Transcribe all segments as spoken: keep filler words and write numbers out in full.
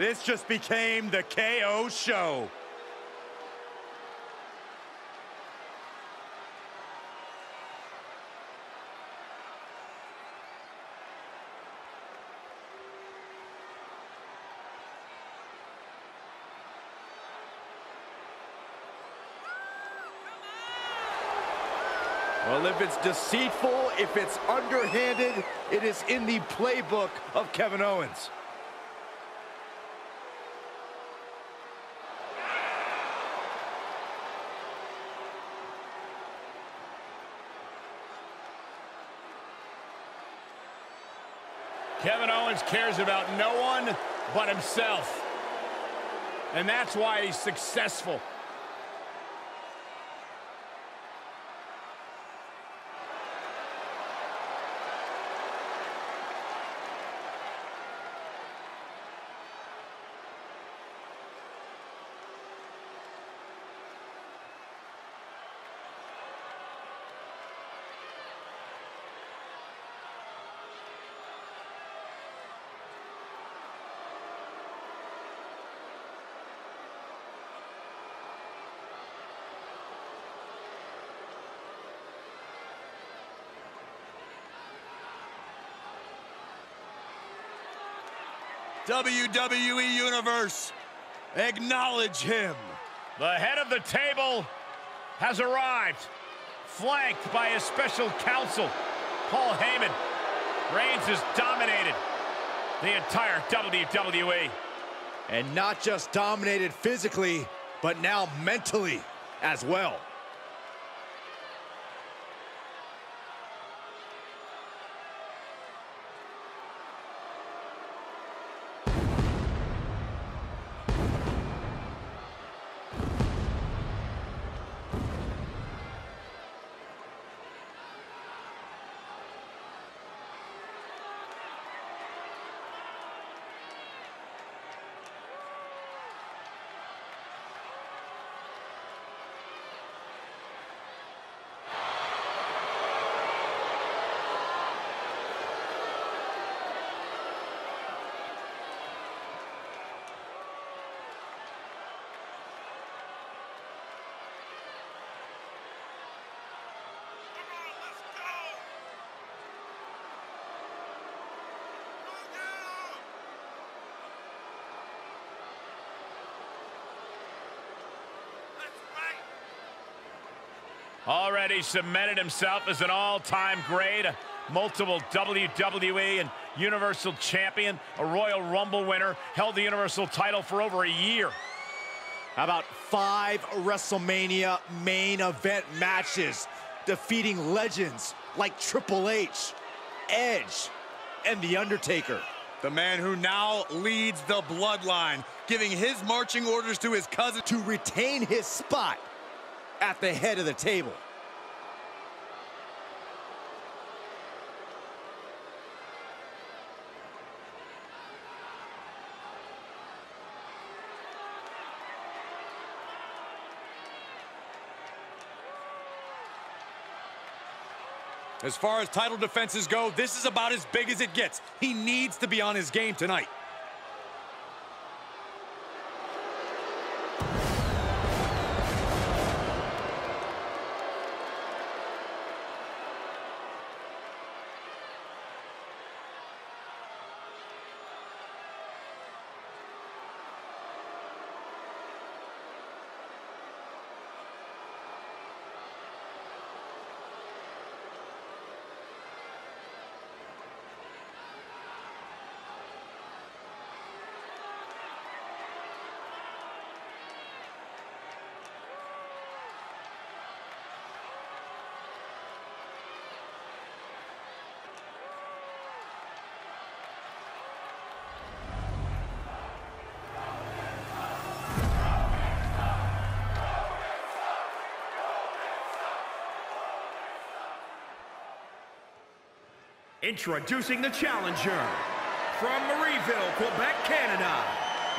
This just became the K O show. Well, if it's deceitful, if it's underhanded, it is in the playbook of Kevin Owens. Kevin Owens cares about no one but himself. And that's why he's successful. W W E Universe, acknowledge him. The head of the table has arrived, flanked by his special counsel, Paul Heyman. Reigns has dominated the entire W W E. And not just dominated physically, but now mentally as well. Already cemented himself as an all-time great, a multiple W W E and Universal Champion, a Royal Rumble winner, held the Universal title for over a year. How about five WrestleMania main event matches, defeating legends like Triple H, Edge, and The Undertaker. The man who now leads the bloodline, giving his marching orders to his cousin to retain his spot at the head of the table. As far as title defenses go, this is about as big as it gets. He needs to be on his game tonight. Introducing the challenger, from Marieville, Quebec, Canada,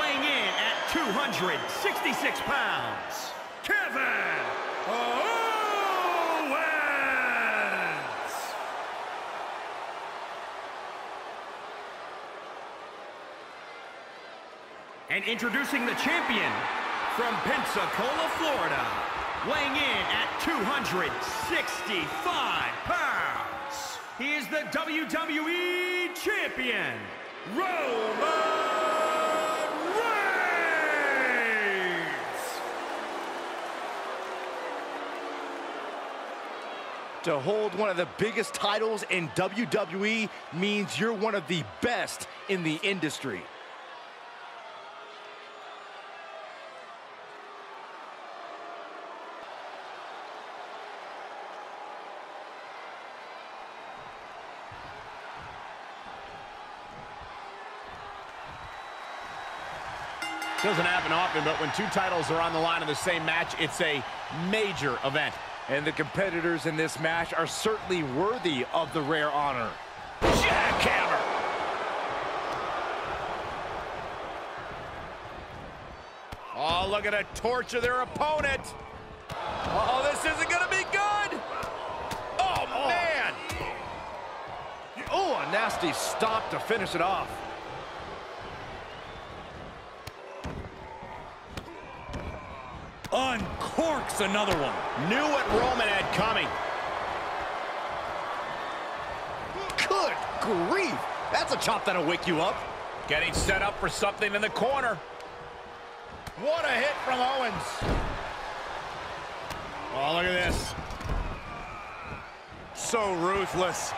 weighing in at two hundred sixty-six pounds, Kevin Owens! And introducing the champion from Pensacola, Florida, weighing in at two hundred sixty-five pounds. He is the W W E Champion, Roman Reigns. To hold one of the biggest titles in W W E means you're one of the best in the industry. Doesn't happen often, but when two titles are on the line in the same match, it's a major event. And the competitors in this match are certainly worthy of the rare honor. Jackhammer! Oh, look at a torture their opponent. Oh, this isn't going to be good. Oh, oh, man. Oh, a nasty stop to finish it off. Uncorks another one. Knew what Roman had coming. Good grief. That's a chop that'll wake you up. Getting set up for something in the corner. What a hit from Owens. Oh, look at this. So ruthless.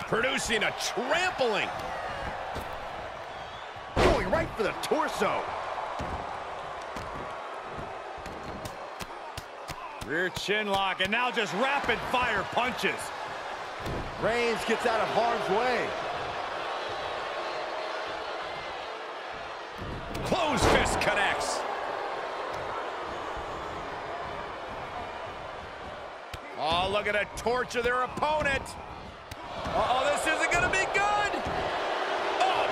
Producing a trampling. Going right for the torso. Rear chin lock, and now just rapid fire punches. Reigns gets out of harm's way. Closed fist connects. Oh, look at a torch of their opponent. Uh-oh, this isn't gonna be good. Oh,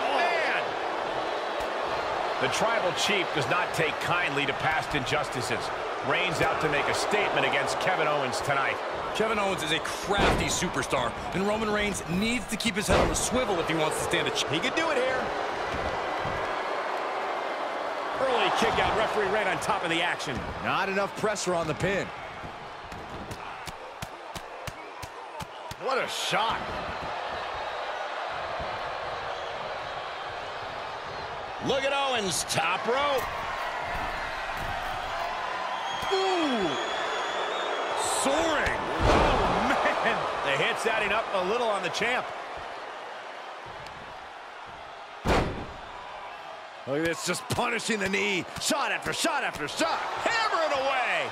man. The tribal chief does not take kindly to past injustices. Reigns out to make a statement against Kevin Owens tonight. Kevin Owens is a crafty superstar, and Roman Reigns needs to keep his head on a swivel if he wants to stand a chance. He can do it here. Early kick out, referee right on top of the action. Not enough pressure on the pin. What a shot. Look at Owens, top rope. Ooh. Soaring. Oh, man. The hit's adding up a little on the champ. Look at this, just punishing the knee. Shot after shot after shot. Hammering away.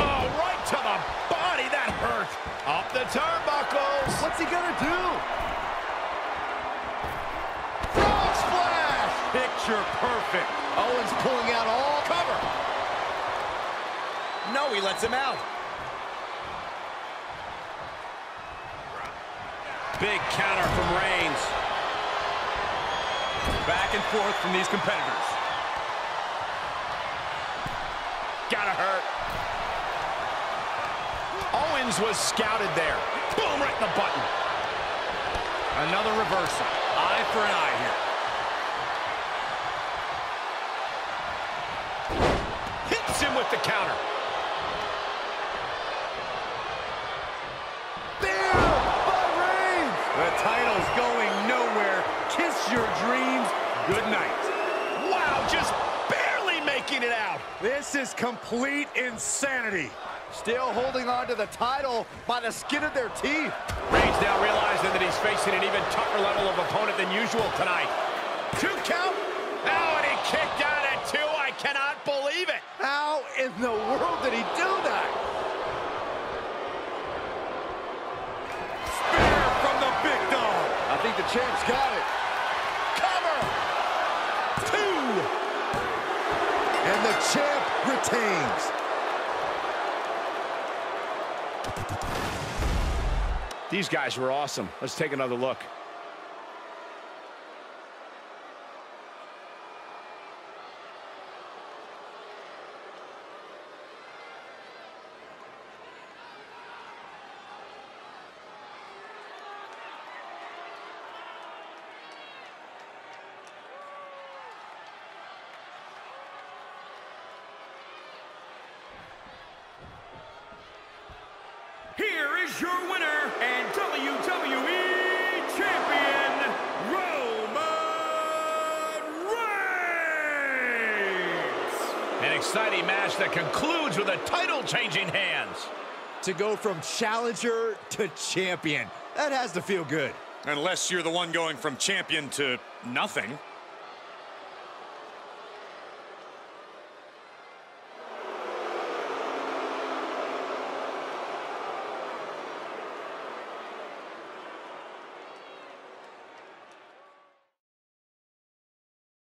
Oh, right to the body. That hurt. Up the turnbuckles. What's he gonna do? Frog splash. Picture perfect. Owens pulling out all cover. No, he lets him out. Big counter from Reigns. Back and forth from these competitors. Gotta hurt. Owens was scouted there. Boom, right in the button. Another reversal. Eye for an eye here. With the counter. There by Reigns. The title's going nowhere. Kiss your dreams. Good night. Wow, just barely making it out. This is complete insanity. Still holding on to the title by the skin of their teeth. Reigns now realizing that he's facing an even tougher level of opponent than usual tonight. Two count. Oh, and he kicked out at two. I cannot believe it. How in the world did he do that? Spear from the big dog. I think the champ's got it. Cover. Two. And the champ retains. These guys were awesome. Let's take another look. Here is your winner and W W E Champion, Roman Reigns! An exciting match that concludes with a title-changing hands. To go from challenger to champion, that has to feel good. Unless you're the one going from champion to nothing.